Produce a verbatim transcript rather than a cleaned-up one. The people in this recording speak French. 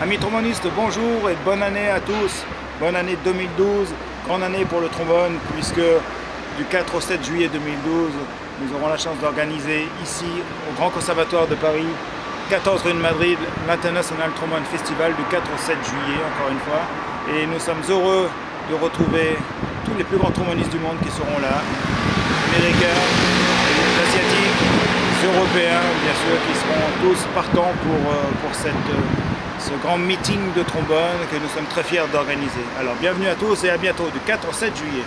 Amis trombonistes, bonjour et bonne année à tous. Bonne année deux mille douze, grande année pour le trombone, puisque du quatre au sept juillet deux mille douze, nous aurons la chance d'organiser ici, au Grand Conservatoire de Paris, quatorze rue de Madrid, l'International Trombone Festival du quatre au sept juillet, encore une fois. Et nous sommes heureux de retrouver tous les plus grands trombonistes du monde qui seront là, américains, asiatiques, européens, bien sûr, qui seront tous partants pour, pour cette, ce grand meeting de trombone que nous sommes très fiers d'organiser. Alors bienvenue à tous et à bientôt du quatre au sept juillet.